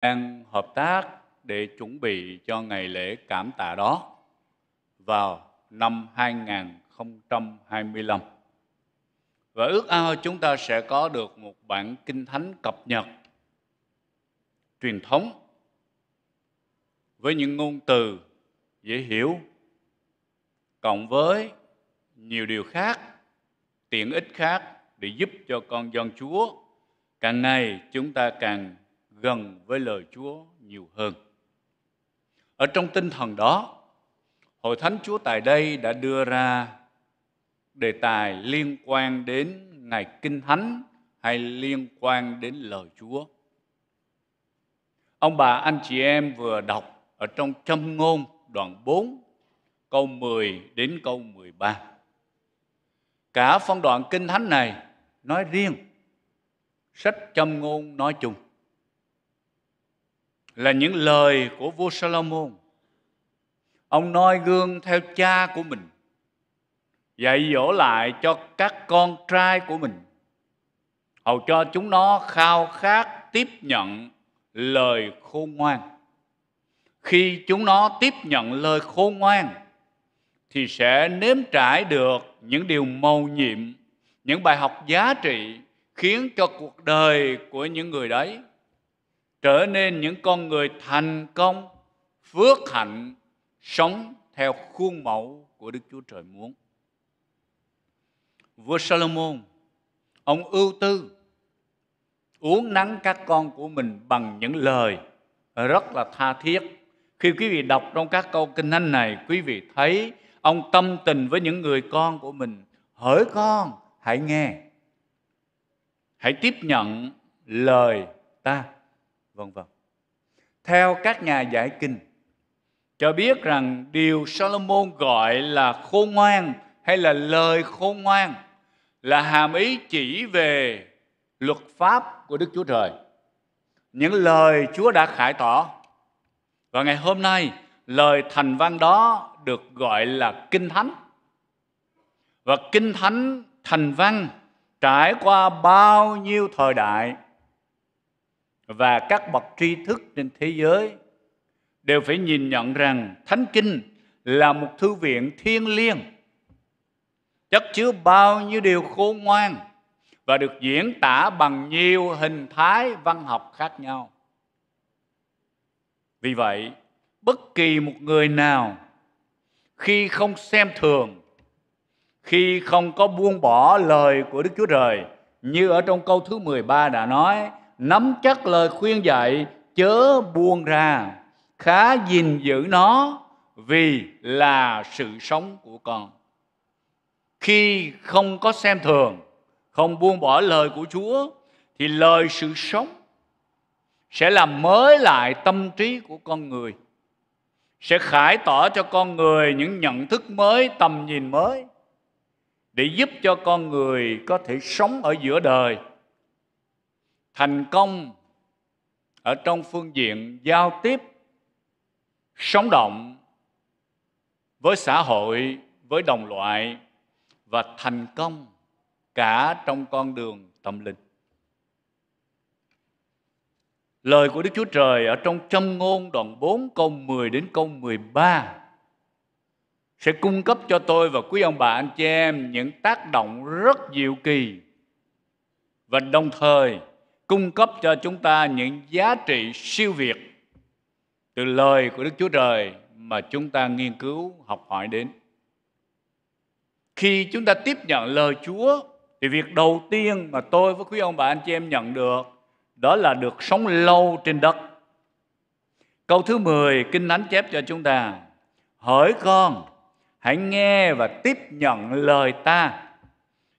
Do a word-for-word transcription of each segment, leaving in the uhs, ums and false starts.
đang hợp tác để chuẩn bị cho ngày lễ cảm tạ đó vào năm hai nghìn không trăm hai mươi lăm. Và ước ao chúng ta sẽ có được một bản Kinh Thánh cập nhật truyền thống với những ngôn từ dễ hiểu, cộng với nhiều điều khác, tiện ích khác để giúp cho con dân Chúa càng ngày chúng ta càng gần với lời Chúa nhiều hơn. Ở trong tinh thần đó, Hội Thánh Chúa tại đây đã đưa ra đề tài liên quan đến Ngày Kinh Thánh hay liên quan đến lời Chúa. Ông bà, anh chị em vừa đọc ở trong Châm Ngôn đoạn bốn, câu mười đến câu mười ba. Cả phân đoạn Kinh Thánh này nói riêng, sách Châm Ngôn nói chung, là những lời của vua Sa-lô-môn. Ông noi gương theo cha của mình, dạy dỗ lại cho các con trai của mình, hầu cho chúng nó khao khát tiếp nhận lời khôn ngoan. Khi chúng nó tiếp nhận lời khôn ngoan thì sẽ nếm trải được những điều mầu nhiệm, những bài học giá trị, khiến cho cuộc đời của những người đấy trở nên những con người thành công, phước hạnh, sống theo khuôn mẫu của Đức Chúa Trời muốn. Vua Sa-lô-môn, ông ưu tư uốn nắn các con của mình bằng những lời rất là tha thiết. Khi quý vị đọc trong các câu Kinh Thánh này, quý vị thấy ông tâm tình với những người con của mình. Hỡi con, hãy nghe, hãy tiếp nhận lời ta, vân vân. Theo các nhà giải kinh cho biết rằng điều Sa-lô-môn gọi là khôn ngoan hay là lời khôn ngoan là hàm ý chỉ về luật pháp của Đức Chúa Trời, những lời Chúa đã khải tỏ. Và ngày hôm nay, lời thành văn đó được gọi là Kinh Thánh. Và Kinh Thánh thành văn trải qua bao nhiêu thời đại, và các bậc tri thức trên thế giới đều phải nhìn nhận rằng Thánh Kinh là một thư viện thiêng liêng, chất chứa bao nhiêu điều khôn ngoan và được diễn tả bằng nhiều hình thái văn học khác nhau. Vì vậy, bất kỳ một người nào khi không xem thường, khi không có buông bỏ lời của Đức Chúa Trời, như ở trong câu thứ mười ba đã nói, nắm chắc lời khuyên dạy, chớ buông ra, khá gìn giữ nó vì là sự sống của con. Khi không có xem thường, không buông bỏ lời của Chúa, thì lời sự sống sẽ làm mới lại tâm trí của con người, sẽ khải tỏ cho con người những nhận thức mới, tầm nhìn mới, để giúp cho con người có thể sống ở giữa đời thành công ở trong phương diện giao tiếp, sống động với xã hội, với đồng loại, và thành công cả trong con đường tâm linh. Lời của Đức Chúa Trời ở trong Châm Ngôn đoạn bốn câu mười đến câu mười ba sẽ cung cấp cho tôi và quý ông bà, anh chị em những tác động rất diệu kỳ, và đồng thời cung cấp cho chúng ta những giá trị siêu việt từ lời của Đức Chúa Trời mà chúng ta nghiên cứu, học hỏi đến. Khi chúng ta tiếp nhận lời Chúa thì việc đầu tiên mà tôi với quý ông bà, anh chị em nhận được đó là được sống lâu trên đất. Câu thứ mười Kinh Thánh chép cho chúng ta, hỡi con, hãy nghe và tiếp nhận lời ta,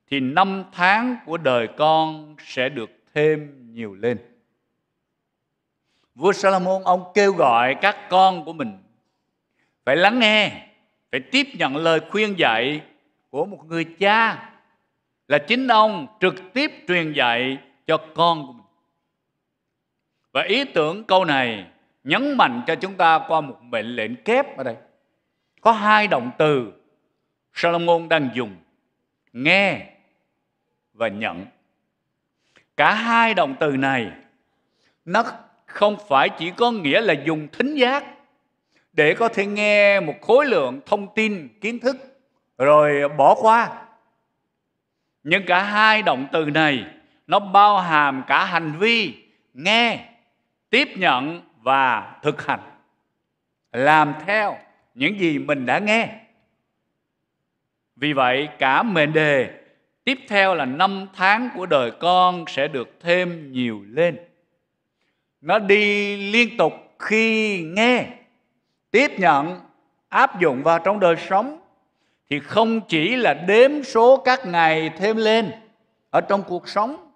thì năm tháng của đời con sẽ được thêm nhiều lên. Vua Sa-lô-môn, ông kêu gọi các con của mình phải lắng nghe, phải tiếp nhận lời khuyên dạy của một người cha, là chính ông trực tiếp truyền dạy cho con của mình. Và ý tưởng câu này nhấn mạnh cho chúng ta qua một mệnh lệnh kép ở đây. Có hai động từ Sa-lô-môn đang dùng, nghe và nhận. Cả hai động từ này nó không phải chỉ có nghĩa là dùng thính giác để có thể nghe một khối lượng thông tin, kiến thức rồi bỏ qua. Nhưng cả hai động từ này nó bao hàm cả hành vi nghe, tiếp nhận và thực hành, làm theo những gì mình đã nghe. Vì vậy cả mệnh đề tiếp theo là năm tháng của đời con sẽ được thêm nhiều lên. Nó đi liên tục khi nghe, tiếp nhận, áp dụng vào trong đời sống thì không chỉ là đếm số các ngày thêm lên ở trong cuộc sống,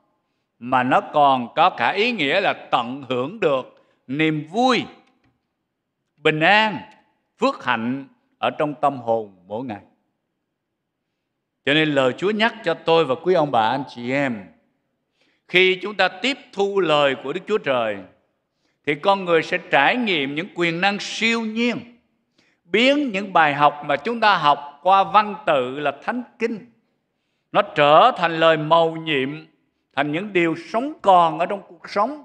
mà nó còn có cả ý nghĩa là tận hưởng được niềm vui, bình an, phước hạnh ở trong tâm hồn mỗi ngày. Cho nên lời Chúa nhắc cho tôi và quý ông bà, anh chị em, khi chúng ta tiếp thu lời của Đức Chúa Trời thì con người sẽ trải nghiệm những quyền năng siêu nhiên, biến những bài học mà chúng ta học qua văn tự là Thánh Kinh, nó trở thành lời mầu nhiệm, thành những điều sống còn ở trong cuộc sống,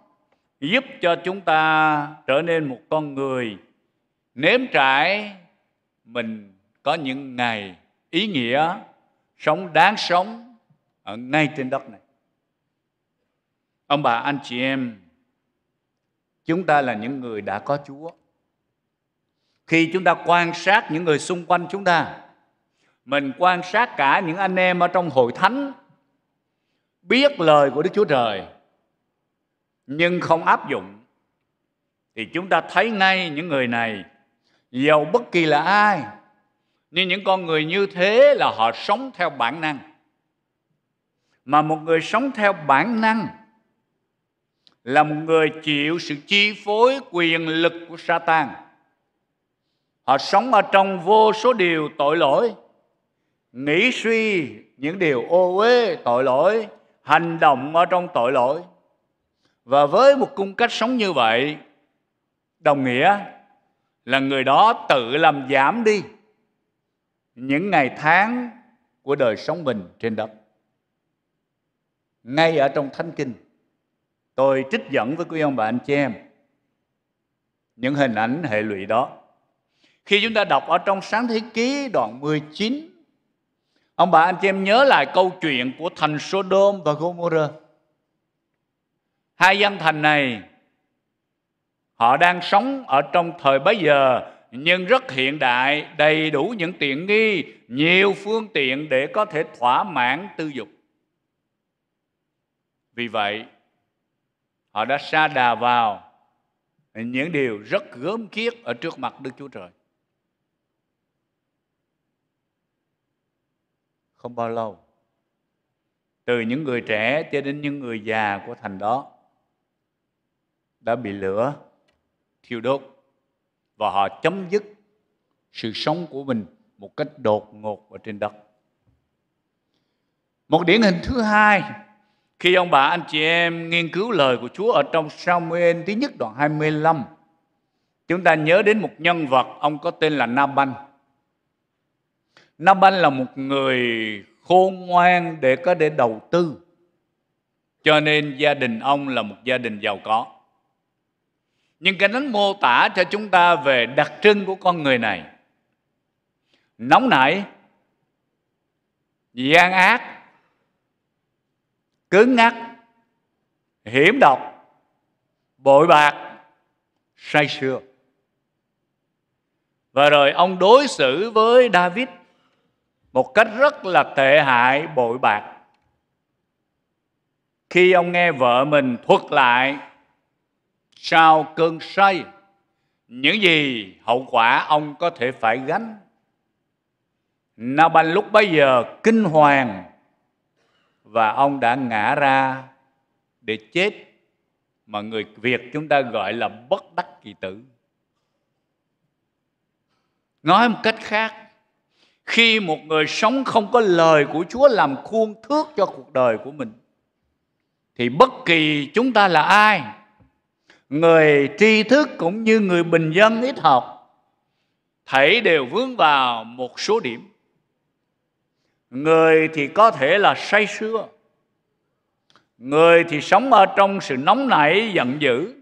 giúp cho chúng ta trở nên một con người nếm trải mình có những ngày ý nghĩa, sống đáng sống ở ngay trên đất này. Ông bà, anh chị em, chúng ta là những người đã có Chúa. Khi chúng ta quan sát những người xung quanh chúng ta, mình quan sát cả những anh em ở trong hội thánh biết lời của Đức Chúa Trời nhưng không áp dụng, thì chúng ta thấy ngay những người này, dầu bất kỳ là ai, nhưng những con người như thế là họ sống theo bản năng. Mà một người sống theo bản năng là một người chịu sự chi phối quyền lực của Satan. Họ sống ở trong vô số điều tội lỗi, nghĩ suy những điều ô uế tội lỗi, hành động ở trong tội lỗi. Và với một cung cách sống như vậy, đồng nghĩa là người đó tự làm giảm đi những ngày tháng của đời sống mình trên đất. Ngay ở trong Thánh Kinh, tôi trích dẫn với quý ông bà, anh chị em những hình ảnh hệ lụy đó. Khi chúng ta đọc ở trong Sáng Thế Ký đoạn mười chín, ông bà, anh chị em nhớ lại câu chuyện của thành Sodom và Gomorrah. Hai dân thành này, họ đang sống ở trong thời bấy giờ nhưng rất hiện đại, đầy đủ những tiện nghi, nhiều phương tiện để có thể thỏa mãn tư dục. Vì vậy, họ đã sa đà vào những điều rất gớm khiết ở trước mặt Đức Chúa Trời. Không bao lâu, từ những người trẻ cho đến những người già của thành đó đã bị lửa thiêu đốt, và họ chấm dứt sự sống của mình một cách đột ngột ở trên đất. Một điển hình thứ hai, khi ông bà, anh chị em nghiên cứu lời của Chúa ở trong Samuel thứ nhất đoạn hai mươi lăm, chúng ta nhớ đến một nhân vật, ông có tên là Naban. Naban là một người khôn ngoan để có để đầu tư, cho nên gia đình ông là một gia đình giàu có. Nhưng cái đánh mô tả cho chúng ta về đặc trưng của con người này: nóng nảy, gian ác, cứng ngắc, hiểm độc, bội bạc, say sưa. Và rồi ông đối xử với David một cách rất là tệ hại, bội bạc. Khi ông nghe vợ mình thuật lại sau cơn say những gì hậu quả ông có thể phải gánh, Naban lúc bấy giờ kinh hoàng, và ông đã ngã ra để chết, mà người Việt chúng ta gọi là bất đắc kỳ tử. Nói một cách khác, khi một người sống không có lời của Chúa làm khuôn thước cho cuộc đời của mình, thì bất kỳ chúng ta là ai, người tri thức cũng như người bình dân ít học, thảy đều vướng vào một số điểm. Người thì có thể là say sưa, người thì sống ở trong sự nóng nảy giận dữ,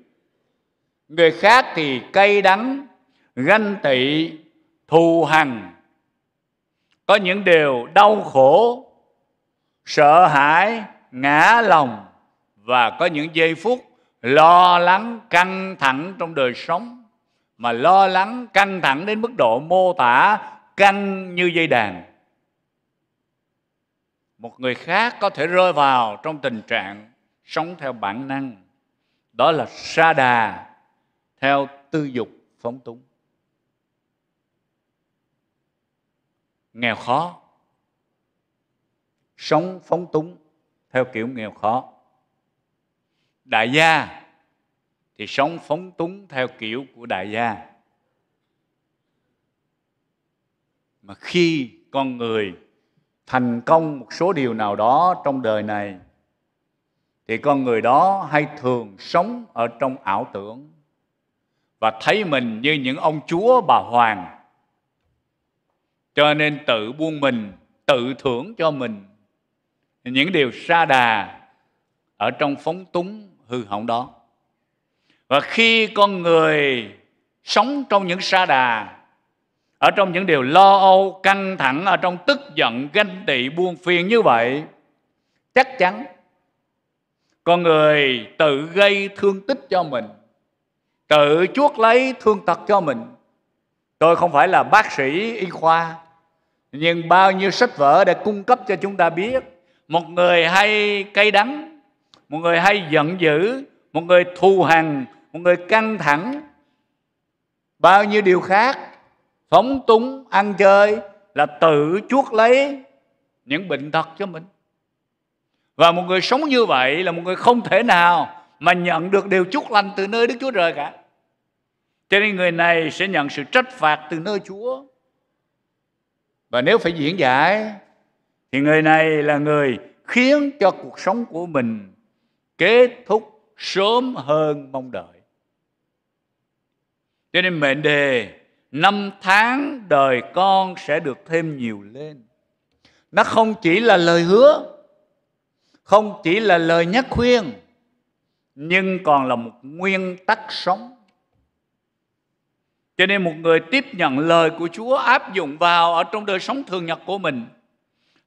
người khác thì cay đắng, ganh tị, thù hằn, có những điều đau khổ, sợ hãi, ngã lòng, và có những giây phút lo lắng, căng thẳng trong đời sống, mà lo lắng, căng thẳng đến mức độ mô tả căng như dây đàn. Một người khác có thể rơi vào trong tình trạng sống theo bản năng, đó là sa đà, theo tư dục phóng túng. Nghèo khó, sống phóng túng theo kiểu nghèo khó. Đại gia thì sống phóng túng theo kiểu của đại gia. Mà khi con người thành công một số điều nào đó trong đời này, thì con người đó hay thường sống ở trong ảo tưởng và thấy mình như những ông chúa bà hoàng, cho nên tự buông mình, tự thưởng cho mình những điều sa đà ở trong phóng túng hư hỏng đó. Và khi con người sống trong những sa đà, ở trong những điều lo âu, căng thẳng, ở trong tức giận, ganh tị, buồn phiền như vậy, chắc chắn con người tự gây thương tích cho mình, tự chuốc lấy thương tật cho mình. Tôi không phải là bác sĩ y khoa, nhưng bao nhiêu sách vở để cung cấp cho chúng ta biết một người hay cay đắng, một người hay giận dữ, một người thù hằn, một người căng thẳng, bao nhiêu điều khác. Phóng túng, ăn chơi là tự chuốc lấy những bệnh tật cho mình. Và một người sống như vậy là một người không thể nào mà nhận được điều chúc lành từ nơi Đức Chúa Trời cả. Cho nên người này sẽ nhận sự trách phạt từ nơi Chúa. Và nếu phải diễn giải, thì người này là người khiến cho cuộc sống của mình kết thúc sớm hơn mong đợi. Cho nên mệnh đề năm tháng đời con sẽ được thêm nhiều lên, nó không chỉ là lời hứa, không chỉ là lời nhắc khuyên, nhưng còn là một nguyên tắc sống. Cho nên một người tiếp nhận lời của Chúa áp dụng vào ở trong đời sống thường nhật của mình,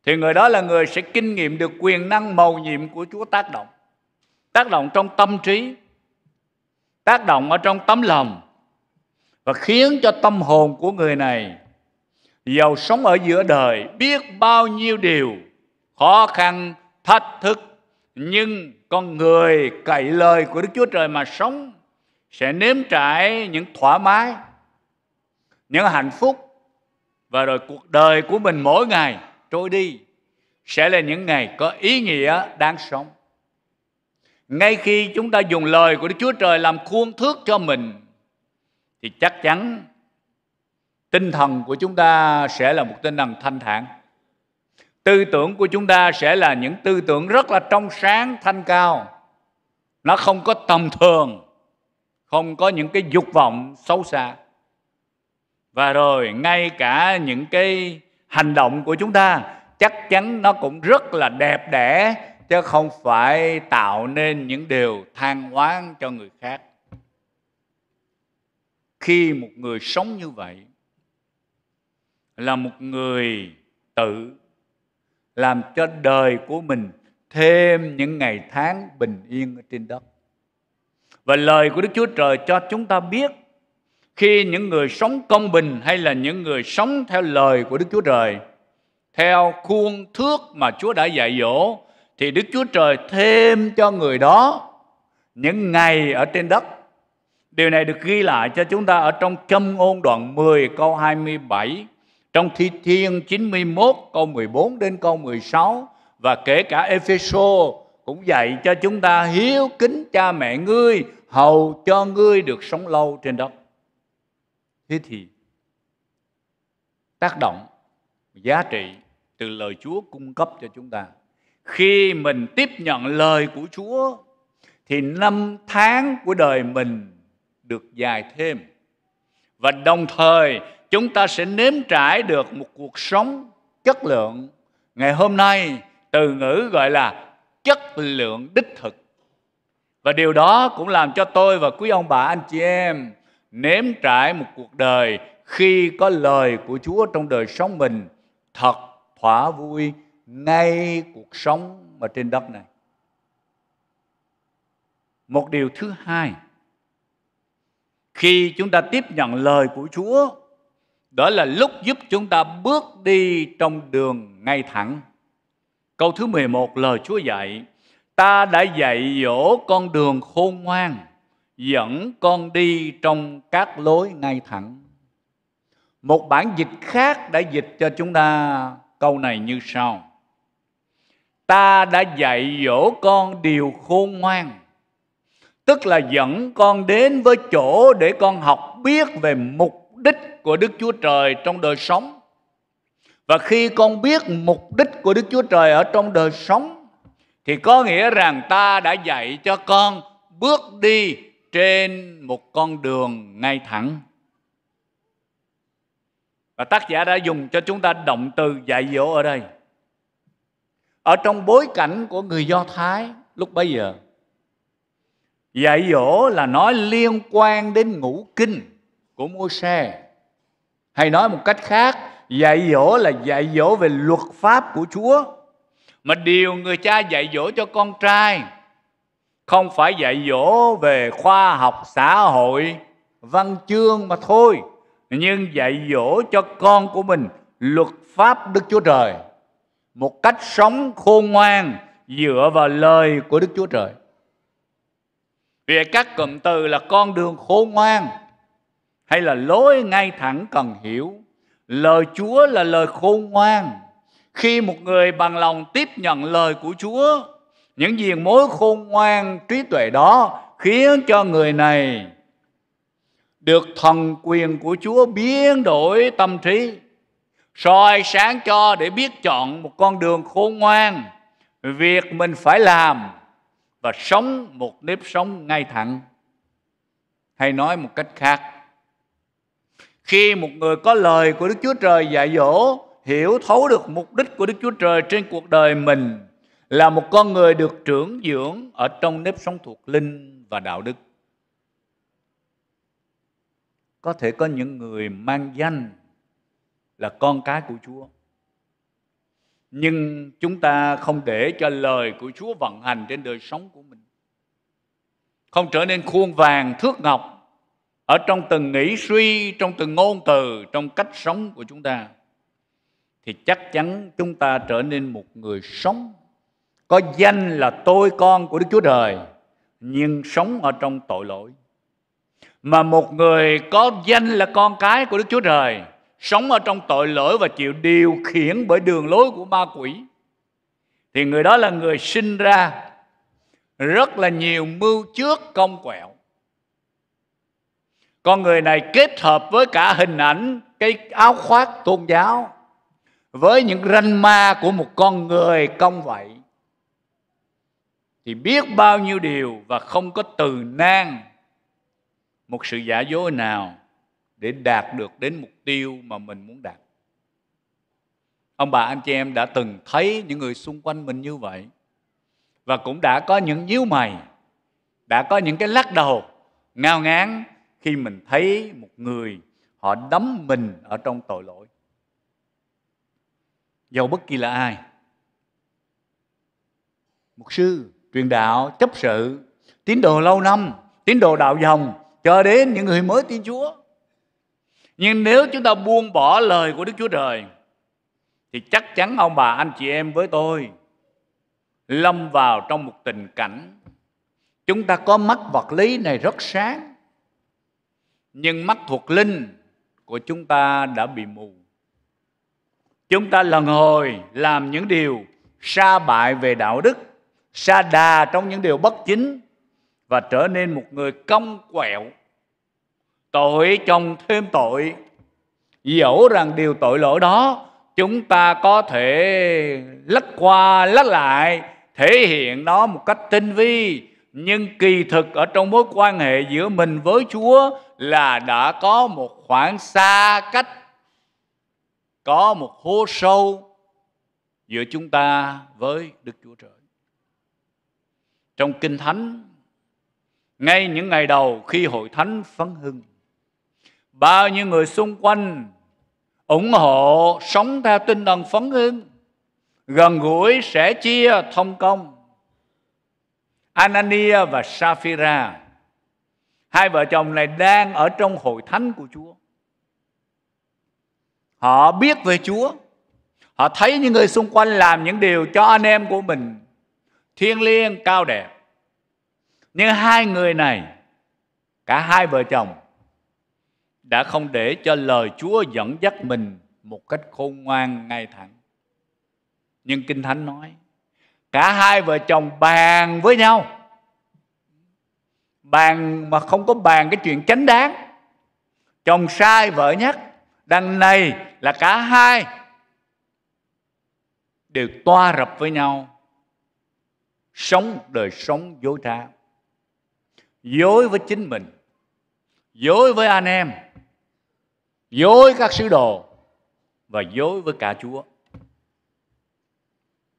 thì người đó là người sẽ kinh nghiệm được quyền năng mầu nhiệm của Chúa tác động. Tác động trong tâm trí, tác động ở trong tấm lòng, và khiến cho tâm hồn của người này, giàu sống ở giữa đời, biết bao nhiêu điều khó khăn, thách thức, nhưng con người cậy lời của Đức Chúa Trời mà sống sẽ nếm trải những thoải mái, những hạnh phúc. Và rồi cuộc đời của mình mỗi ngày trôi đi sẽ là những ngày có ý nghĩa đáng sống. Ngay khi chúng ta dùng lời của Đức Chúa Trời làm khuôn thước cho mình, thì chắc chắn tinh thần của chúng ta sẽ là một tinh thần thanh thản. Tư tưởng của chúng ta sẽ là những tư tưởng rất là trong sáng, thanh cao. Nó không có tầm thường, không có những cái dục vọng xấu xa. Và rồi ngay cả những cái hành động của chúng ta chắc chắn nó cũng rất là đẹp đẽ, chứ không phải tạo nên những điều than oán cho người khác. Khi một người sống như vậy là một người tự làm cho đời của mình thêm những ngày tháng bình yên ở trên đất. Và lời của Đức Chúa Trời cho chúng ta biết khi những người sống công bình hay là những người sống theo lời của Đức Chúa Trời, theo khuôn thước mà Chúa đã dạy dỗ, thì Đức Chúa Trời thêm cho người đó những ngày ở trên đất. Điều này được ghi lại cho chúng ta ở trong Châm Ngôn đoạn mười câu hai mươi bảy, trong Thi Thiên chín mươi mốt câu mười bốn đến câu mười sáu, và kể cả Ê-phê-sô cũng dạy cho chúng ta hiếu kính cha mẹ ngươi, hầu cho ngươi được sống lâu trên đất. Thế thì tác động, giá trị từ lời Chúa cung cấp cho chúng ta. Khi mình tiếp nhận lời của Chúa thì năm tháng của đời mình được dài thêm, và đồng thời chúng ta sẽ nếm trải được một cuộc sống chất lượng. Ngày hôm nay từ ngữ gọi là chất lượng đích thực. Và điều đó cũng làm cho tôi và quý ông bà, anh chị em nếm trải một cuộc đời khi có lời của Chúa trong đời sống mình thật thỏa vui ngay cuộc sống mà trên đất này. Một điều thứ hai, khi chúng ta tiếp nhận lời của Chúa, đó là lúc giúp chúng ta bước đi trong đường ngay thẳng. Câu thứ mười một, lời Chúa dạy: ta đã dạy dỗ con đường khôn ngoan, dẫn con đi trong các lối ngay thẳng. Một bản dịch khác đã dịch cho chúng ta câu này như sau: ta đã dạy dỗ con điều khôn ngoan, tức là dẫn con đến với chỗ để con học biết về mục đích của Đức Chúa Trời trong đời sống. Và khi con biết mục đích của Đức Chúa Trời ở trong đời sống, thì có nghĩa rằng ta đã dạy cho con bước đi trên một con đường ngay thẳng. Và tác giả đã dùng cho chúng ta động từ dạy dỗ ở đây. Ở trong bối cảnh của người Do Thái lúc bấy giờ, dạy dỗ là nói liên quan đến ngũ kinh của Môi-se. Hay nói một cách khác, dạy dỗ là dạy dỗ về luật pháp của Chúa. Mà điều người cha dạy dỗ cho con trai không phải dạy dỗ về khoa học, xã hội, văn chương mà thôi, nhưng dạy dỗ cho con của mình luật pháp Đức Chúa Trời, một cách sống khôn ngoan dựa vào lời của Đức Chúa Trời. Về các cụm từ là con đường khôn ngoan hay là lối ngay thẳng cần hiểu, lời Chúa là lời khôn ngoan. Khi một người bằng lòng tiếp nhận lời của Chúa, những diền mối khôn ngoan trí tuệ đó khiến cho người này được thần quyền của Chúa biến đổi tâm trí, soi sáng cho để biết chọn một con đường khôn ngoan, việc mình phải làm và sống một nếp sống ngay thẳng. Hay nói một cách khác, khi một người có lời của Đức Chúa Trời dạy dỗ, hiểu thấu được mục đích của Đức Chúa Trời trên cuộc đời mình, là một con người được trưởng dưỡng ở trong nếp sống thuộc linh và đạo đức. Có thể có những người mang danh là con cái của Chúa, nhưng chúng ta không để cho lời của Chúa vận hành trên đời sống của mình, không trở nên khuôn vàng thước ngọc ở trong từng nghĩ suy, trong từng ngôn từ, trong cách sống của chúng ta, thì chắc chắn chúng ta trở nên một người sống có danh là tôi con của Đức Chúa Trời, nhưng sống ở trong tội lỗi. Mà một người có danh là con cái của Đức Chúa Trời, sống ở trong tội lỗi và chịu điều khiển bởi đường lối của ma quỷ, thì người đó là người sinh ra rất là nhiều mưu trước công quẹo. Con người này kết hợp với cả hình ảnh cái áo khoác tôn giáo với những ranh ma của một con người công vậy, thì biết bao nhiêu điều và không có từ nan một sự giả dối nào để đạt được đến mục tiêu mà mình muốn đạt. Ông bà, anh chị em đã từng thấy những người xung quanh mình như vậy, và cũng đã có những nhíu mày, đã có những cái lắc đầu ngao ngán khi mình thấy một người họ đắm mình ở trong tội lỗi. Dầu bất kỳ là ai, mục sư, truyền đạo, chấp sự, tín đồ lâu năm, tín đồ đạo dòng, cho đến những người mới tin Chúa. Nhưng nếu chúng ta buông bỏ lời của Đức Chúa Trời, thì chắc chắn ông bà, anh chị em với tôi lâm vào trong một tình cảnh chúng ta có mắt vật lý này rất sáng, nhưng mắt thuộc linh của chúng ta đã bị mù. Chúng ta lần hồi làm những điều sa bại về đạo đức, sa đà trong những điều bất chính, và trở nên một người cong quẹo, tội chồng thêm tội, dẫu rằng điều tội lỗi đó chúng ta có thể lách qua lách lại, thể hiện nó một cách tinh vi, nhưng kỳ thực ở trong mối quan hệ giữa mình với Chúa là đã có một khoảng xa cách, có một hố sâu giữa chúng ta với Đức Chúa Trời. Trong Kinh Thánh Ngay những ngày đầu khi hội thánh phấn hưng, bao nhiêu người xung quanh ủng hộ sống theo tinh thần phấn hưng, gần gũi, sẻ chia, thông công. Anania và Sapphira, hai vợ chồng này đang ở trong hội thánh của Chúa. Họ biết về Chúa, họ thấy những người xung quanh làm những điều cho anh em của mình thiêng liêng, cao đẹp. Nhưng hai người này, cả hai vợ chồng, đã không để cho lời Chúa dẫn dắt mình một cách khôn ngoan, ngay thẳng. Nhưng Kinh Thánh nói, cả hai vợ chồng bàn với nhau. Bàn mà không có bàn cái chuyện chánh đáng. Chồng sai vợ nhắc, đằng này là cả hai đều toa rập với nhau, sống đời sống dối trá, dối với chính mình, dối với anh em, dối các sứ đồ và dối với cả Chúa.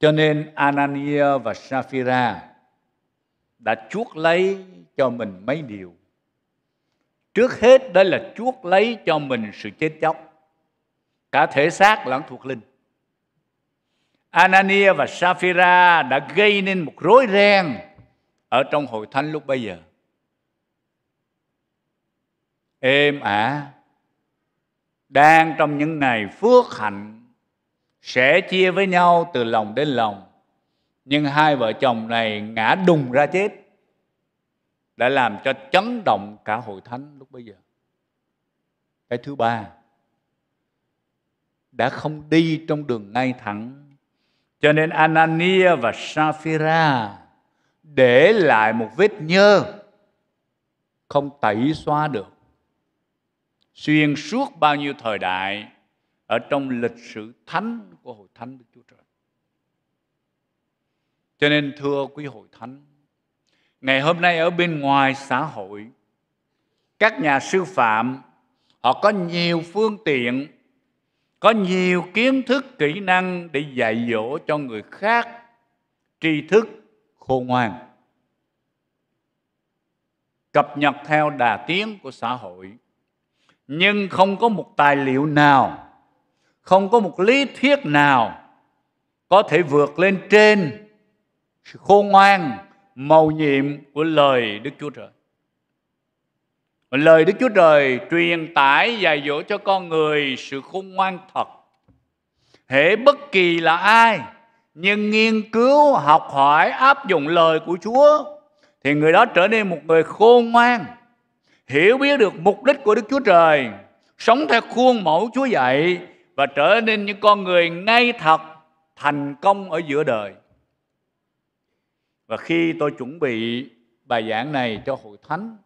Cho nên Anania và Sapphira đã chuốc lấy cho mình mấy điều. Trước hết đó là chuốc lấy cho mình sự chết chóc, cả thể xác lẫn thuộc linh. Anania và Sapphira đã gây nên một rối ren ở trong hội thánh lúc bây giờ. Êm ả, đang trong những ngày phước hạnh, sẻ chia với nhau từ lòng đến lòng, nhưng hai vợ chồng này ngã đùng ra chết, đã làm cho chấn động cả hội thánh lúc bây giờ. Cái thứ ba, đã không đi trong đường ngay thẳng, cho nên Anania và Sapphira để lại một vết nhơ không tẩy xóa được, xuyên suốt bao nhiêu thời đại ở trong lịch sử thánh của hội thánh Đức Chúa Trời. Cho nên thưa quý hội thánh, ngày hôm nay ở bên ngoài xã hội, các nhà sư phạm họ có nhiều phương tiện, có nhiều kiến thức, kỹ năng để dạy dỗ cho người khác tri thức khôn ngoan, cập nhật theo đà tiến của xã hội. Nhưng không có một tài liệu nào, không có một lý thuyết nào có thể vượt lên trên sự khôn ngoan, mầu nhiệm của lời Đức Chúa Trời. Lời Đức Chúa Trời truyền tải dạy dỗ cho con người sự khôn ngoan thật. Hễ bất kỳ là ai nhưng nghiên cứu, học hỏi, áp dụng lời của Chúa thì người đó trở nên một người khôn ngoan, hiểu biết được mục đích của Đức Chúa Trời, sống theo khuôn mẫu Chúa dạy và trở nên những con người ngay thật, thành công ở giữa đời. Và khi tôi chuẩn bị bài giảng này cho hội thánh,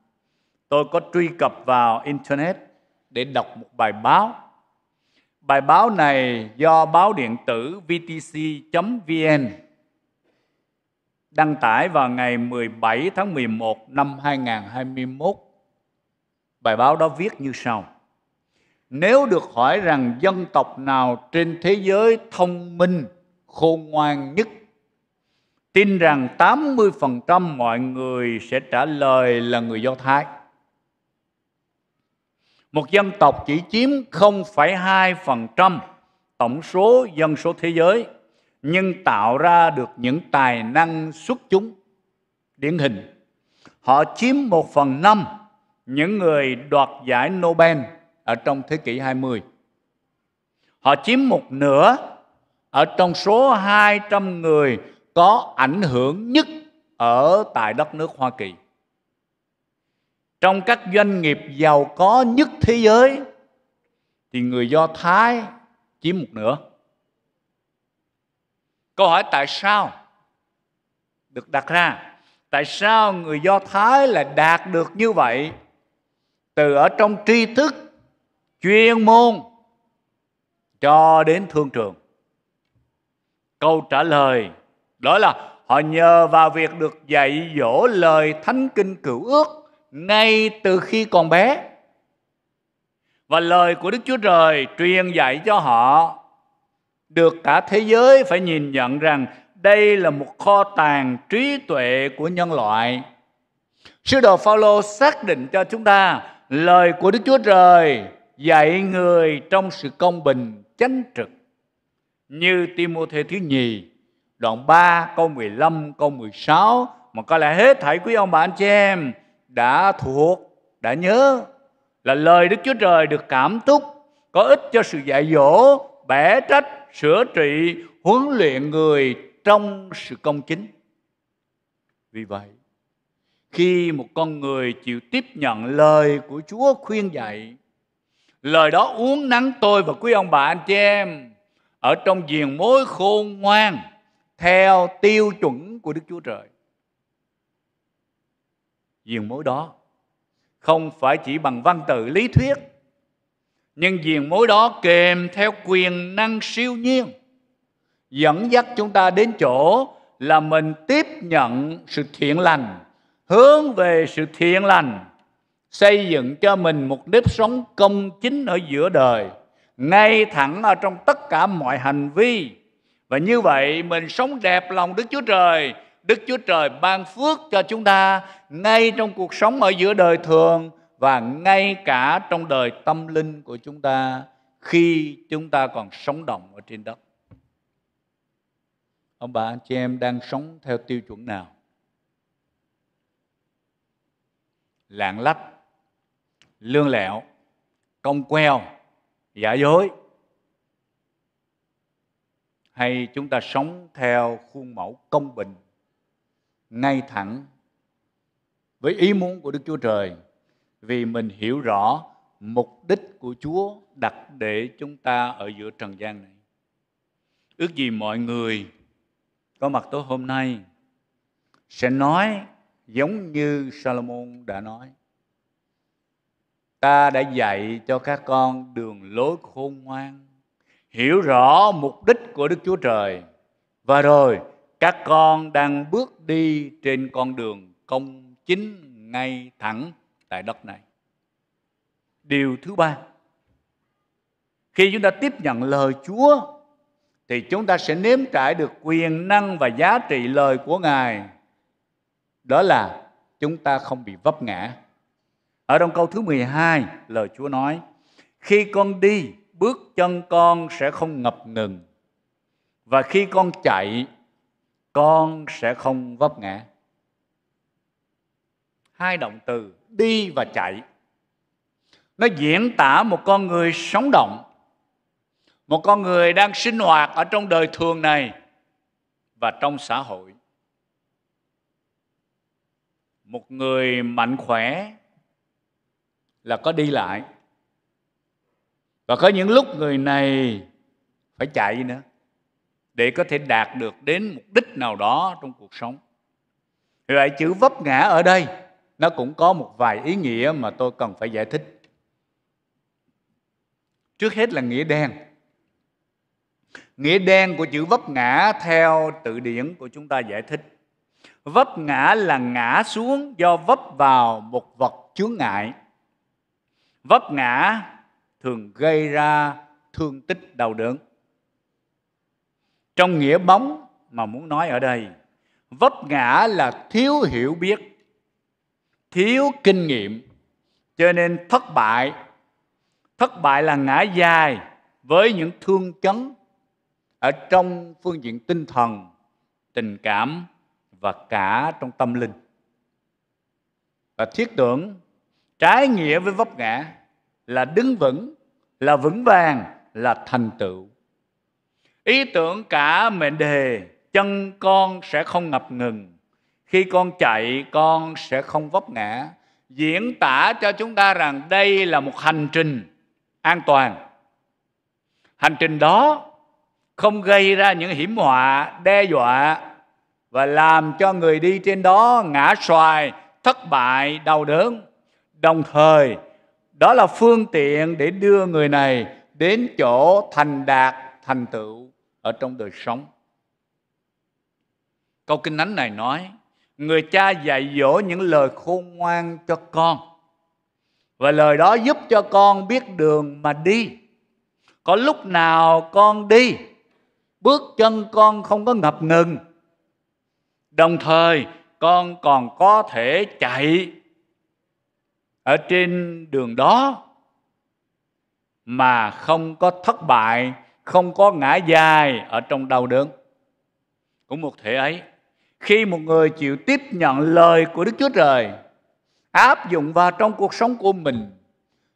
tôi có truy cập vào Internet để đọc một bài báo. Bài báo này do báo điện tử vê tê xê chấm vê en đăng tải vào ngày mười bảy tháng mười một năm hai nghìn không trăm hai mươi mốt. Bài báo đó viết như sau: nếu được hỏi rằng dân tộc nào trên thế giới thông minh, khôn ngoan nhất, tin rằng tám mươi phần trăm mọi người sẽ trả lời là người Do Thái. Một dân tộc chỉ chiếm không phẩy hai phần trăm tổng số dân số thế giới, nhưng tạo ra được những tài năng xuất chúng điển hình. Họ chiếm một phần năm những người đoạt giải Nobel ở trong thế kỷ hai mươi. Họ chiếm một nửa ở trong số hai trăm người có ảnh hưởng nhất ở tại đất nước Hoa Kỳ. Trong các doanh nghiệp giàu có nhất thế giới thì người Do Thái chiếm một nửa. Câu hỏi tại sao được đặt ra? Tại sao người Do Thái lại đạt được như vậy? Từ ở trong tri thức, chuyên môn cho đến thương trường. Câu trả lời đó là họ nhờ vào việc được dạy dỗ lời Thánh Kinh Cựu Ước ngay từ khi còn bé. Và lời của Đức Chúa Trời truyền dạy cho họ, được cả thế giới phải nhìn nhận rằng đây là một kho tàng trí tuệ của nhân loại. Sứ đồ Phao-lô xác định cho chúng ta lời của Đức Chúa Trời dạy người trong sự công bình chánh trực, như Ti-mô-thê thứ nhì đoạn ba câu mười lăm câu mười sáu, mà có lẽ hết thảy quý ông bà anh chị em đã thuộc, đã nhớ là lời Đức Chúa Trời được cảm thúc có ích cho sự dạy dỗ, bẻ trách, sửa trị, huấn luyện người trong sự công chính. Vì vậy, khi một con người chịu tiếp nhận lời của Chúa khuyên dạy, lời đó uốn nắn tôi và quý ông bà anh chị em ở trong diền mối khôn ngoan theo tiêu chuẩn của Đức Chúa Trời. Diền mối đó không phải chỉ bằng văn tự lý thuyết, nhưng diền mối đó kèm theo quyền năng siêu nhiên dẫn dắt chúng ta đến chỗ là mình tiếp nhận sự thiện lành, hướng về sự thiện lành, xây dựng cho mình một nếp sống công chính ở giữa đời, ngay thẳng ở trong tất cả mọi hành vi. Và như vậy mình sống đẹp lòng Đức Chúa Trời. Đức Chúa Trời ban phước cho chúng ta ngay trong cuộc sống ở giữa đời thường và ngay cả trong đời tâm linh của chúng ta khi chúng ta còn sống động ở trên đất. Ông bà anh chị em đang sống theo tiêu chuẩn nào? Lạng lách, lương lẹo, cong queo, giả dối, hay chúng ta sống theo khuôn mẫu công bình, ngay thẳng với ý muốn của Đức Chúa Trời, vì mình hiểu rõ mục đích của Chúa đặt để chúng ta ở giữa trần gian này. Ước gì mọi người có mặt tối hôm nay sẽ nói giống như Sa-lô-môn đã nói: ta đã dạy cho các con đường lối khôn ngoan, hiểu rõ mục đích của Đức Chúa Trời, và rồi các con đang bước đi trên con đường công chính ngay thẳng tại đất này. Điều thứ ba, khi chúng ta tiếp nhận lời Chúa thì chúng ta sẽ nếm trải được quyền năng và giá trị lời của Ngài. Đó là chúng ta không bị vấp ngã. Ở trong câu thứ mười hai, lời Chúa nói: khi con đi, bước chân con sẽ không ngập ngừng, và khi con chạy, con sẽ không vấp ngã. Hai động từ đi và chạy, nó diễn tả một con người sống động, một con người đang sinh hoạt ở trong đời thường này và trong xã hội. Một người mạnh khỏe là có đi lại, và có những lúc người này phải chạy nữa để có thể đạt được đến mục đích nào đó trong cuộc sống. Vì vậy chữ vấp ngã ở đây nó cũng có một vài ý nghĩa mà tôi cần phải giải thích. Trước hết là nghĩa đen. Nghĩa đen của chữ vấp ngã theo từ điển của chúng ta giải thích: vấp ngã là ngã xuống do vấp vào một vật chướng ngại. Vấp ngã thường gây ra thương tích đau đớn. Trong nghĩa bóng mà muốn nói ở đây, vấp ngã là thiếu hiểu biết, thiếu kinh nghiệm, cho nên thất bại. Thất bại là ngã dài với những thương chấn ở trong phương diện tinh thần, tình cảm và cả trong tâm linh. Và thiết tưởng trái nghĩa với vấp ngã là đứng vững, là vững vàng, là thành tựu. Ý tưởng cả mệnh đề chân con sẽ không ngập ngừng, khi con chạy con sẽ không vấp ngã, diễn tả cho chúng ta rằng đây là một hành trình an toàn. Hành trình đó không gây ra những hiểm họa, đe dọa và làm cho người đi trên đó ngã xoài, thất bại, đau đớn. Đồng thời, đó là phương tiện để đưa người này đến chỗ thành đạt, thành tựu ở trong đời sống. Câu Kinh Thánh này nói: người cha dạy dỗ những lời khôn ngoan cho con, và lời đó giúp cho con biết đường mà đi. Có lúc nào con đi, bước chân con không có ngập ngừng, đồng thời con còn có thể chạy ở trên đường đó mà không có thất bại, không có ngã dài ở trong đau đớn. Cũng một thể ấy, khi một người chịu tiếp nhận lời của Đức Chúa Trời, áp dụng vào trong cuộc sống của mình,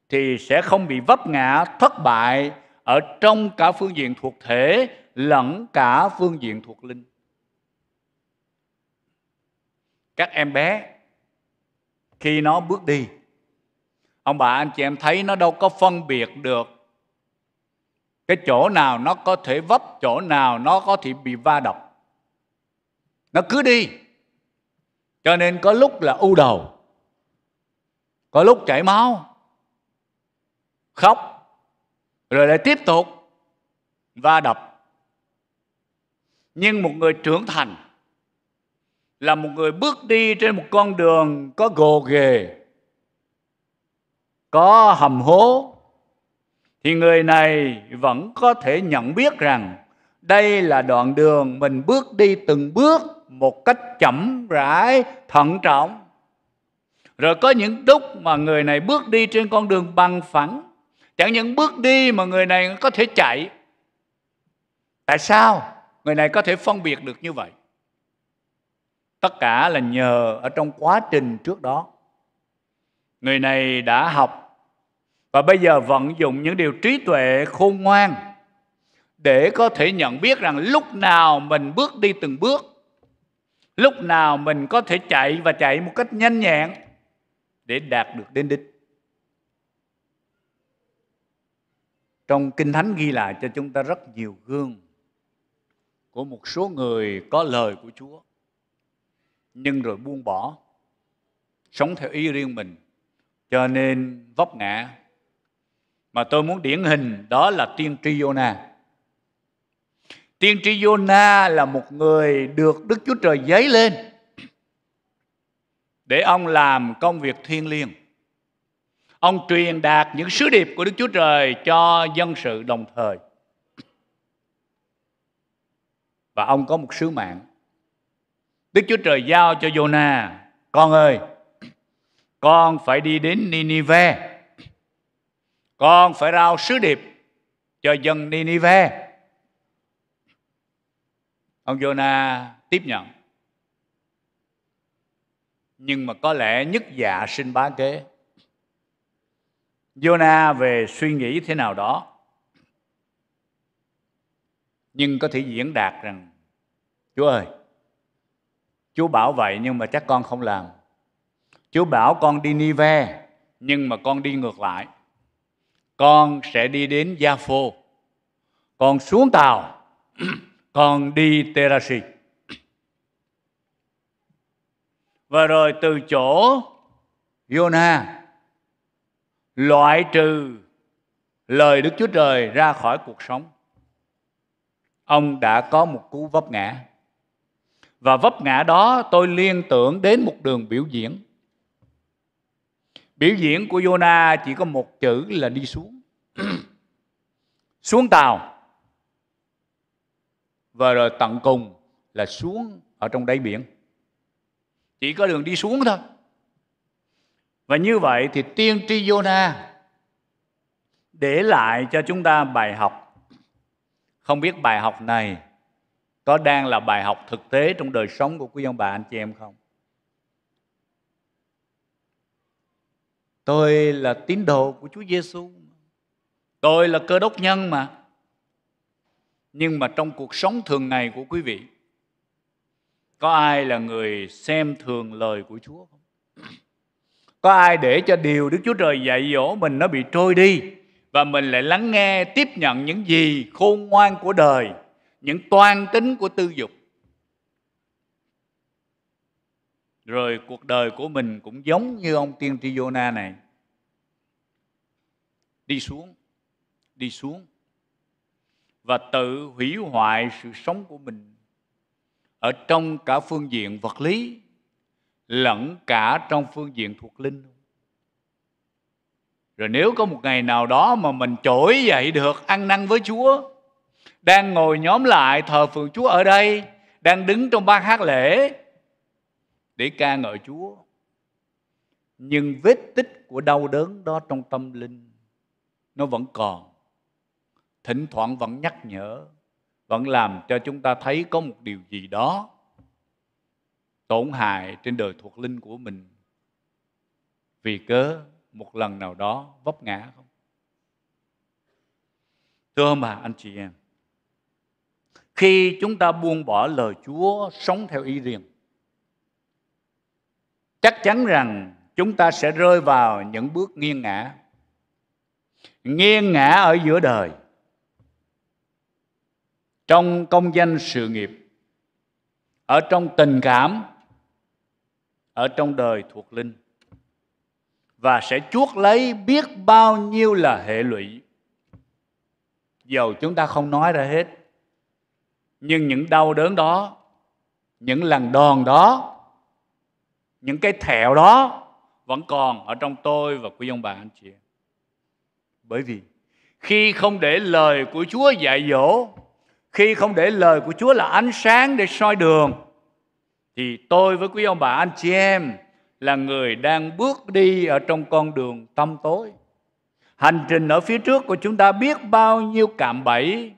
thì sẽ không bị vấp ngã, thất bại ở trong cả phương diện thuộc thể lẫn cả phương diện thuộc linh. Các em bé, khi nó bước đi, ông bà, anh chị em thấy nó đâu có phân biệt được cái chỗ nào nó có thể vấp, chỗ nào nó có thể bị va đập. Nó cứ đi. Cho nên có lúc là u đầu, có lúc chảy máu, khóc, rồi lại tiếp tục va đập. Nhưng một người trưởng thành là một người bước đi trên một con đường có gồ ghề, có hầm hố, thì người này vẫn có thể nhận biết rằng đây là đoạn đường mình bước đi từng bước một cách chậm rãi, thận trọng. Rồi có những lúc mà người này bước đi trên con đường bằng phẳng, chẳng những bước đi mà người này có thể chạy. Tại sao người này có thể phân biệt được như vậy? Tất cả là nhờ ở trong quá trình trước đó. Người này đã học và bây giờ vận dụng những điều trí tuệ khôn ngoan để có thể nhận biết rằng lúc nào mình bước đi từng bước, lúc nào mình có thể chạy và chạy một cách nhanh nhẹn để đạt được đến đích. Trong Kinh Thánh ghi lại cho chúng ta rất nhiều gương của một số người có lời của Chúa, nhưng rồi buông bỏ, sống theo ý riêng mình, cho nên vấp ngã. Mà tôi muốn điển hình đó là tiên tri Jonah. Tiên tri Jonah là một người được Đức Chúa Trời giấy lên để ông làm công việc thiêng liêng. Ông truyền đạt những sứ điệp của Đức Chúa Trời cho dân sự đồng thời. Và ông có một sứ mạng. Đức Chúa Trời giao cho Jonah: con ơi, con phải đi đến Ninive, con phải rao sứ điệp cho dân Ninive. Ông Jonah tiếp nhận, nhưng mà có lẽ nhất dạ sinh bá kế. Jonah về suy nghĩ thế nào đó, nhưng có thể diễn đạt rằng: Chúa ơi, Chúa bảo vậy nhưng mà chắc con không làm. Chúa bảo con đi Nive nhưng mà con đi ngược lại. Con sẽ đi đến Gia Phô, con xuống tàu, con đi Terasi. Và rồi từ chỗ Jonah loại trừ lời Đức Chúa Trời ra khỏi cuộc sống, ông đã có một cú vấp ngã. Và vấp ngã đó tôi liên tưởng đến một đường biểu diễn. Biểu diễn của Jonah chỉ có một chữ là đi xuống. Xuống tàu. Và rồi tận cùng là xuống ở trong đáy biển. Chỉ có đường đi xuống thôi. Và như vậy thì tiên tri Jonah để lại cho chúng ta bài học. Không biết bài học này có đang là bài học thực tế trong đời sống của quý ông bà anh chị em không? Tôi là tín đồ của Chúa Giêsu, tôi là cơ đốc nhân mà. Nhưng mà trong cuộc sống thường ngày của quý vị, có ai là người xem thường lời của Chúa không? Có ai để cho điều Đức Chúa Trời dạy dỗ mình nó bị trôi đi và mình lại lắng nghe, tiếp nhận những gì khôn ngoan của đời, những toan tính của tư dục? Rồi cuộc đời của mình cũng giống như ông tiên tri Jonah này. Đi xuống, đi xuống. Và tự hủy hoại sự sống của mình ở trong cả phương diện vật lý lẫn cả trong phương diện thuộc linh. Rồi nếu có một ngày nào đó mà mình trỗi dậy được ăn năn với Chúa, đang ngồi nhóm lại thờ phượng Chúa ở đây, đang đứng trong ban hát lễ, để ca ngợi Chúa. Nhưng vết tích của đau đớn đó trong tâm linh nó vẫn còn, thỉnh thoảng vẫn nhắc nhở, vẫn làm cho chúng ta thấy có một điều gì đó tổn hại trên đời thuộc linh của mình, vì cớ một lần nào đó vấp ngã không? Thưa ông bà, anh chị em, khi chúng ta buông bỏ lời Chúa, sống theo ý riêng, chắc chắn rằng chúng ta sẽ rơi vào những bước nghiêng ngã. Nghiêng ngã ở giữa đời, trong công danh sự nghiệp, ở trong tình cảm, ở trong đời thuộc linh, và sẽ chuốc lấy biết bao nhiêu là hệ lụy. Dầu chúng ta không nói ra hết, nhưng những đau đớn đó, những lần đòn đó, những cái thẹo đó vẫn còn ở trong tôi và quý ông bà anh chị. Bởi vì khi không để lời của Chúa dạy dỗ, khi không để lời của Chúa là ánh sáng để soi đường, thì tôi với quý ông bà anh chị em là người đang bước đi ở trong con đường tăm tối. Hành trình ở phía trước của chúng ta biết bao nhiêu cạm bẫy,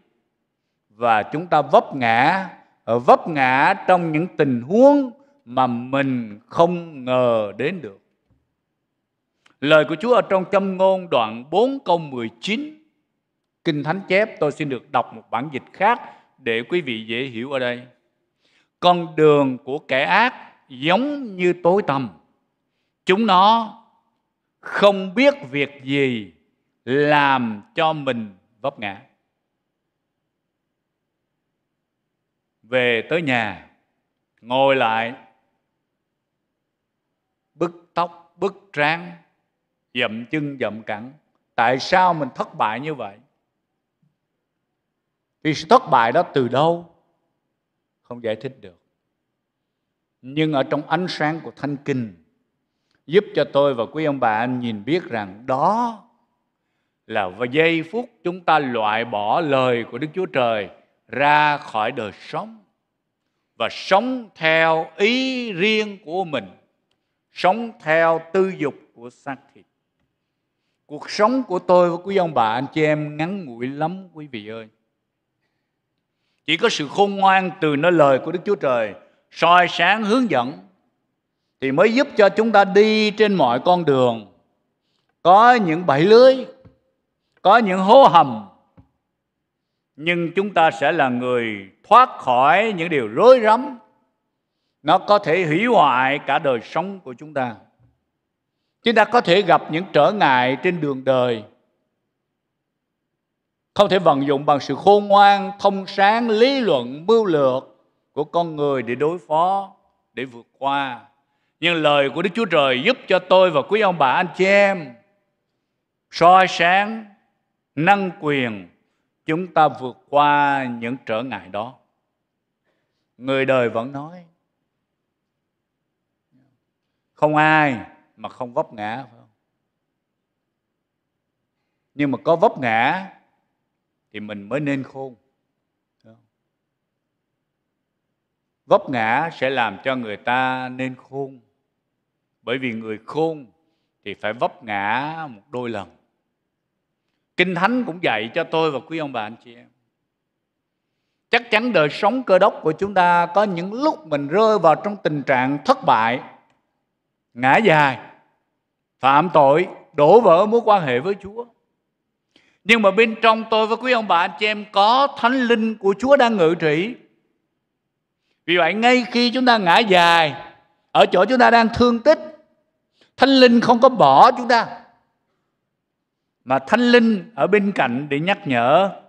và chúng ta vấp ngã, ở vấp ngã trong những tình huống mà mình không ngờ đến được. Lời của Chúa ở trong Châm Ngôn đoạn bốn câu mười chín, Kinh Thánh chép, tôi xin được đọc một bản dịch khác để quý vị dễ hiểu ở đây. Con đường của kẻ ác giống như tối tăm, chúng nó không biết việc gì làm cho mình vấp ngã. Về tới nhà, ngồi lại, bứt tóc, bứt trán, dậm chân, dậm cẳng. Tại sao mình thất bại như vậy? Thì sự thất bại đó từ đâu? Không giải thích được. Nhưng ở trong ánh sáng của Thánh Kinh, giúp cho tôi và quý ông bà anh nhìn biết rằng đó là vào giây phút chúng ta loại bỏ lời của Đức Chúa Trời ra khỏi đời sống và sống theo ý riêng của mình, sống theo tư dục của xác thịt. Cuộc sống của tôi và quý ông bà anh chị em ngắn ngủi lắm quý vị ơi. Chỉ có sự khôn ngoan từ nơi lời của Đức Chúa Trời soi sáng hướng dẫn thì mới giúp cho chúng ta đi trên mọi con đường. Có những bẫy lưới, có những hố hầm, nhưng chúng ta sẽ là người thoát khỏi những điều rối rắm. Nó có thể hủy hoại cả đời sống của chúng ta. Chúng ta có thể gặp những trở ngại trên đường đời, không thể vận dụng bằng sự khôn ngoan, thông sáng, lý luận, mưu lược của con người để đối phó, để vượt qua. Nhưng lời của Đức Chúa Trời giúp cho tôi và quý ông bà anh chị em soi sáng, năng quyền chúng ta vượt qua những trở ngại đó. Người đời vẫn nói không ai mà không vấp ngã, phải không? Nhưng mà có vấp ngã thì mình mới nên khôn. Vấp ngã sẽ làm cho người ta nên khôn. Bởi vì người khôn thì phải vấp ngã một đôi lần. Kinh Thánh cũng dạy cho tôi và quý ông bà anh chị em. Chắc chắn đời sống cơ đốc của chúng ta có những lúc mình rơi vào trong tình trạng thất bại, ngã dài, phạm tội, đổ vỡ mối quan hệ với Chúa. Nhưng mà bên trong tôi và quý ông bà anh chị em có Thánh Linh của Chúa đang ngự trị. Vì vậy ngay khi chúng ta ngã dài, ở chỗ chúng ta đang thương tích, Thánh Linh không có bỏ chúng ta, mà Thánh Linh ở bên cạnh để nhắc nhở.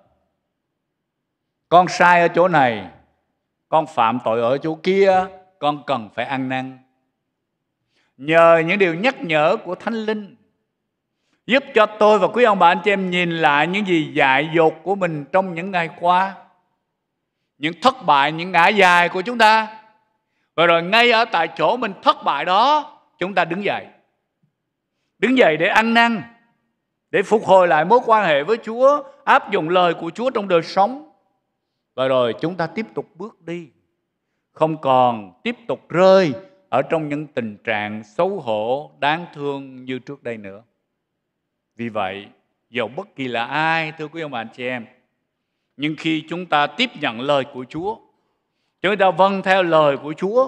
Con sai ở chỗ này, con phạm tội ở chỗ kia, con cần phải ăn năn. Nhờ những điều nhắc nhở của Thánh Linh, giúp cho tôi và quý ông bà anh chị em nhìn lại những gì dại dột của mình trong những ngày qua, những thất bại, những ngã dài của chúng ta. Và rồi ngay ở tại chỗ mình thất bại đó, chúng ta đứng dậy. Đứng dậy để ăn năn, để phục hồi lại mối quan hệ với Chúa, áp dụng lời của Chúa trong đời sống. Và rồi chúng ta tiếp tục bước đi, không còn tiếp tục rơi ở trong những tình trạng xấu hổ, đáng thương như trước đây nữa. Vì vậy, dẫu bất kỳ là ai, thưa quý ông bà anh chị em, nhưng khi chúng ta tiếp nhận lời của Chúa, chúng ta vâng theo lời của Chúa,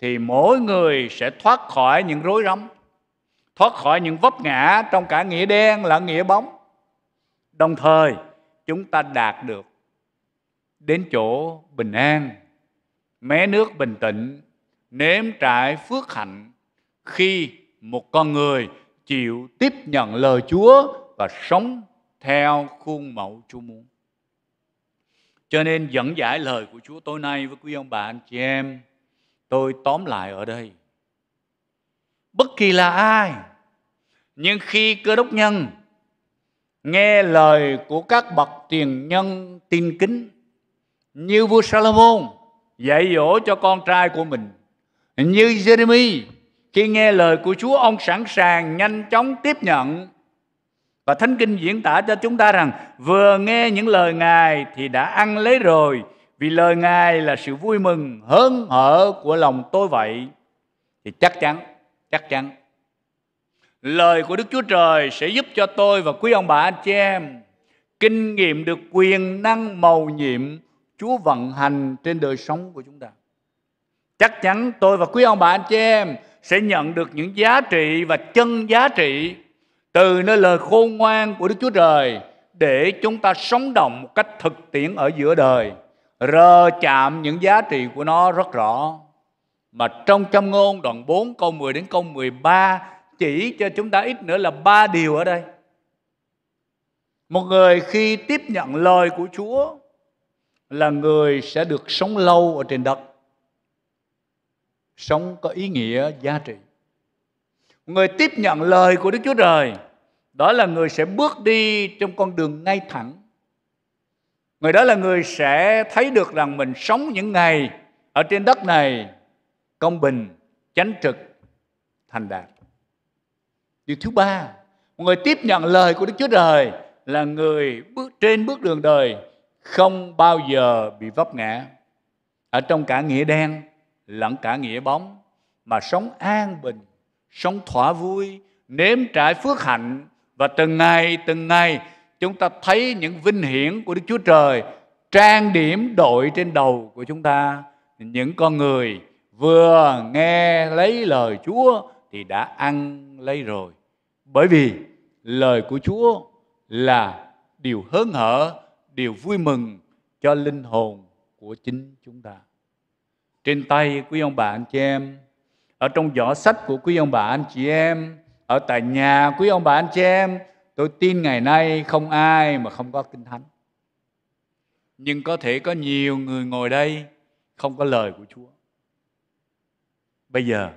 thì mỗi người sẽ thoát khỏi những rối rắm, thoát khỏi những vấp ngã trong cả nghĩa đen lẫn nghĩa bóng. Đồng thời, chúng ta đạt được đến chỗ bình an, mé nước bình tĩnh, nếm trải phước hạnh khi một con người chịu tiếp nhận lời Chúa và sống theo khuôn mẫu Chúa muốn. Cho nên dẫn giải lời của Chúa tối nay với quý ông bà anh chị em, tôi tóm lại ở đây. Bất kỳ là ai, nhưng khi Cơ Đốc nhân nghe lời của các bậc tiền nhân tin kính, như vua Sa-lô-môn dạy dỗ cho con trai của mình, như Giê-rê-mi khi nghe lời của Chúa, ông sẵn sàng nhanh chóng tiếp nhận. Và Thánh Kinh diễn tả cho chúng ta rằng vừa nghe những lời Ngài thì đã ăn lấy rồi, vì lời Ngài là sự vui mừng hớn hở của lòng tôi vậy. Thì chắc chắn, chắc chắn lời của Đức Chúa Trời sẽ giúp cho tôi và quý ông bà anh chị em kinh nghiệm được quyền năng mầu nhiệm Chúa vận hành trên đời sống của chúng ta. Chắc chắn tôi và quý ông bà anh chị em sẽ nhận được những giá trị và chân giá trị từ nơi lời khôn ngoan của Đức Chúa Trời, để chúng ta sống động một cách thực tiễn ở giữa đời, rờ chạm những giá trị của nó rất rõ. Mà trong Châm Ngôn đoạn bốn câu mười đến câu mười ba chỉ cho chúng ta ít nữa là ba điều ở đây. Một người khi tiếp nhận lời của Chúa là người sẽ được sống lâu ở trên đất, sống có ý nghĩa, giá trị. Người tiếp nhận lời của Đức Chúa Trời, đó là người sẽ bước đi trong con đường ngay thẳng. Người đó là người sẽ thấy được rằng mình sống những ngày ở trên đất này công bình, chánh trực, thành đạt. Điều thứ ba, người tiếp nhận lời của Đức Chúa Trời là người bước trên bước đường đời không bao giờ bị vấp ngã ở trong cả nghĩa đen lẫn cả nghĩa bóng, mà sống an bình, sống thỏa vui, nếm trải phước hạnh. Và từng ngày từng ngày chúng ta thấy những vinh hiển của Đức Chúa Trời trang điểm đội trên đầu của chúng ta. Những con người vừa nghe lấy lời Chúa thì đã ăn lấy rồi, bởi vì lời của Chúa là điều hớn hở, điều vui mừng cho linh hồn của chính chúng ta. Trên tay quý ông bà anh chị em, ở trong giỏ sách của quý ông bà anh chị em, ở tại nhà quý ông bà anh chị em, tôi tin ngày nay không ai mà không có Kinh Thánh. Nhưng có thể có nhiều người ngồi đây không có lời của Chúa. Bây giờ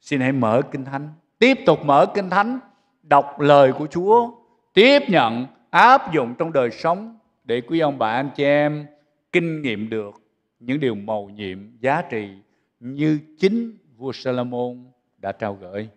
xin hãy mở Kinh Thánh, tiếp tục mở Kinh Thánh, đọc lời của Chúa, tiếp nhận, áp dụng trong đời sống, để quý ông bà anh chị em kinh nghiệm được những điều mầu nhiệm, giá trị như chính vua Sa-lô-môn đã trao gửi.